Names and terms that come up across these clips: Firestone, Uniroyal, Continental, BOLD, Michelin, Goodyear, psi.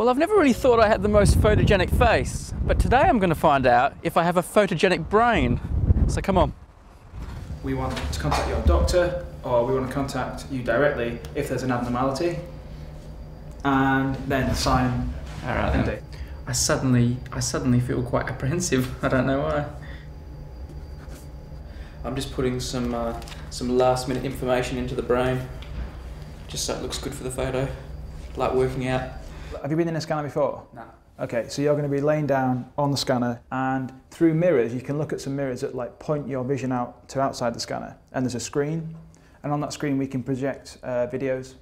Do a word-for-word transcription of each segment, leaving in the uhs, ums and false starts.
Well, I've never really thought I had the most photogenic face, but today I'm going to find out if I have a photogenic brain. So come on. We want to contact your doctor, or we want to contact you directly if there's an abnormality, and then sign. All right, then. Date. I suddenly, I suddenly feel quite apprehensive. I don't know why. I'm just putting some, uh, some last-minute information into the brain, just so it looks good for the photo, like working out. Have you been in a scanner before? No. Okay, so you're going to be laying down on the scanner, and through mirrors, you can look at some mirrors that like point your vision out to outside the scanner, and there's a screen, and on that screen we can project uh, videos,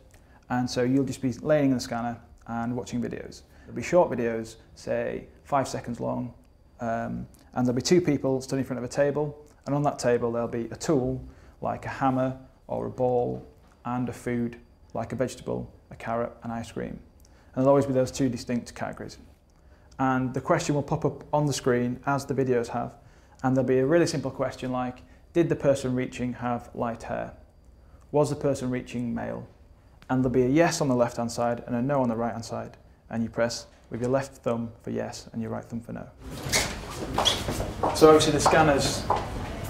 and so you'll just be laying in the scanner and watching videos. There'll be short videos, say five seconds long, um, and there'll be two people stood in front of a table, and on that table there'll be a tool like a hammer or a ball, and a food like a vegetable, a carrot, and ice cream. And there'll always be those two distinct categories. And the question will pop up on the screen as the videos have, and there'll be a really simple question like, did the person reaching have light hair? Was the person reaching male? And there'll be a yes on the left-hand side and a no on the right-hand side, and you press with your left thumb for yes and your right thumb for no. So obviously the scanner's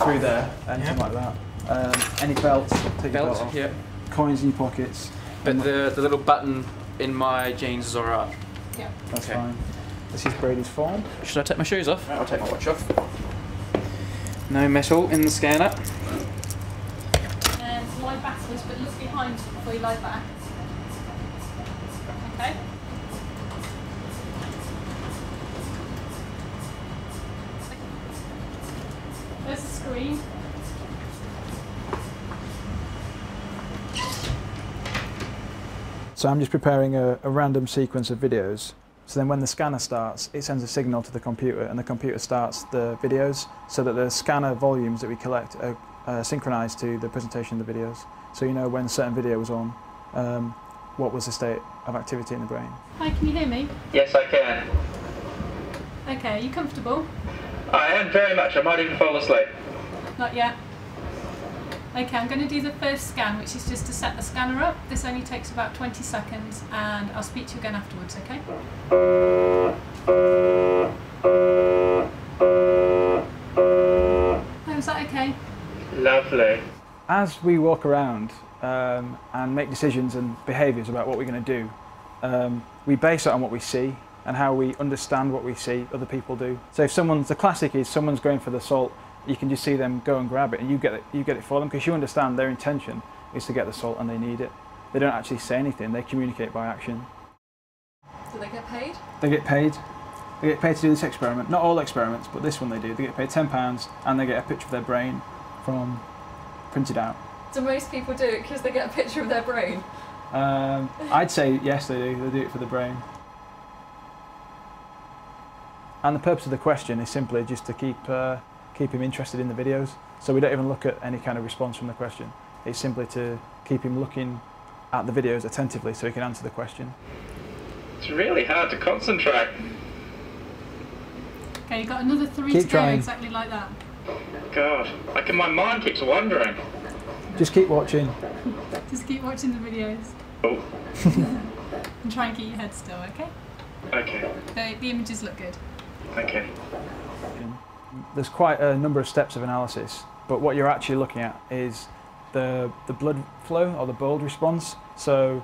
through there, anything yeah. like that. Um, any belts, take belt, your belt off. Yeah. Coins in your pockets. But the, the little button in my jeans is all right. Yeah. That's okay. Fine. This is Brady's form. Should I take my shoes off? I'll take my watch off. No metal in the scanner. And um, lie backwards, but look behind before you lie back. Okay. There's a screen. So I'm just preparing a, a random sequence of videos. So then when the scanner starts, it sends a signal to the computer, and the computer starts the videos so that the scanner volumes that we collect are uh, synchronized to the presentation of the videos. So you know when a certain video was on, um, what was the state of activity in the brain. Hi, can you hear me? Yes, I can. Okay, are you comfortable? I am very much. I might even fall asleep. Not yet. Okay, I'm going to do the first scan, which is just to set the scanner up. This only takes about twenty seconds, and I'll speak to you again afterwards, okay? Oh, is that okay? Lovely. As we walk around um, and make decisions and behaviours about what we're going to do, um, we base it on what we see and how we understand what we see other people do. So if someone's, the classic is someone's going for the salt, you can just see them go and grab it, and you get it, you get it for them, because you understand their intention is to get the salt and they need it. They don't actually say anything, they communicate by action. Do they get paid? They get paid. They get paid to do this experiment. Not all experiments, but this one they do. They get paid ten pounds, and they get a picture of their brain from printed out. Do most people do it because they get a picture of their brain? Um, I'd say yes, they do. They do it for the brain. And the purpose of the question is simply just to keep uh, keep him interested in the videos. So we don't even look at any kind of response from the question. It's simply to keep him looking at the videos attentively so he can answer the question. It's really hard to concentrate. Okay, you've got another three keep to trying. Go exactly like that. God, I can, my mind keeps wandering. Just keep watching. Just keep watching the videos. Oh. And try and keep your head still, okay? Okay. The, the images look good. Okay. There's quite a number of steps of analysis, but what you're actually looking at is the, the blood flow, or the BOLD response. So,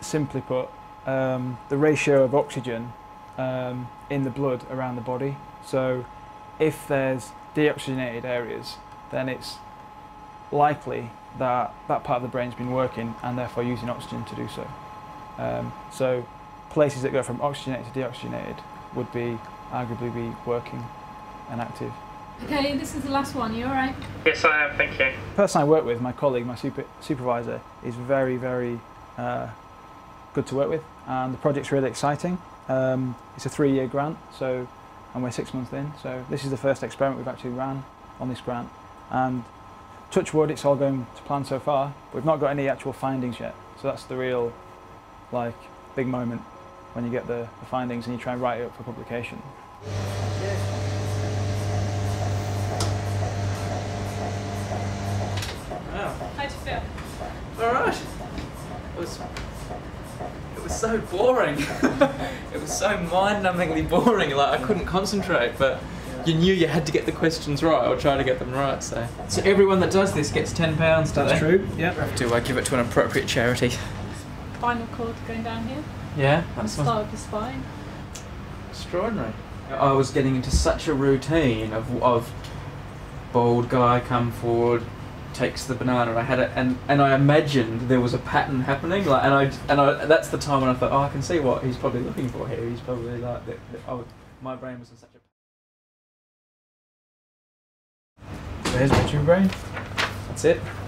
simply put, um, the ratio of oxygen um, in the blood around the body. So, if there's deoxygenated areas, then it's likely that that part of the brain's been working and therefore using oxygen to do so. Um, so, places that go from oxygenated to deoxygenated would be arguably be working and active. Okay, this is the last one. Are you all right? Yes, I am. Thank you. The person I work with, my colleague, my super, supervisor, is very, very uh, good to work with, and the project's really exciting. Um, it's a three-year grant, so, and we're six months in. So this is the first experiment we've actually ran on this grant, and touch wood, it's all going to plan so far. We've not got any actual findings yet, so that's the real, like, big moment when you get the, the findings and you try and write it up for publication. How'd you feel? All right. It was it was so boring. It was so mind-numbingly boring, like I couldn't concentrate, but you knew you had to get the questions right or try to get them right. So, so everyone that does this gets ten pounds, don't they? That's true, yeah. I have to uh, give it to an appropriate charity. Spinal cord going down here. Yeah, that's one. Start with the spine. Extraordinary. I was getting into such a routine of, of bold guy, come forward, takes the banana, and I had it, and, and I imagined there was a pattern happening, like, and I and I that's the time when I thought, oh, I can see what he's probably looking for here. He's probably like that. Oh, my brain was in such a. There's my two brain. That's it.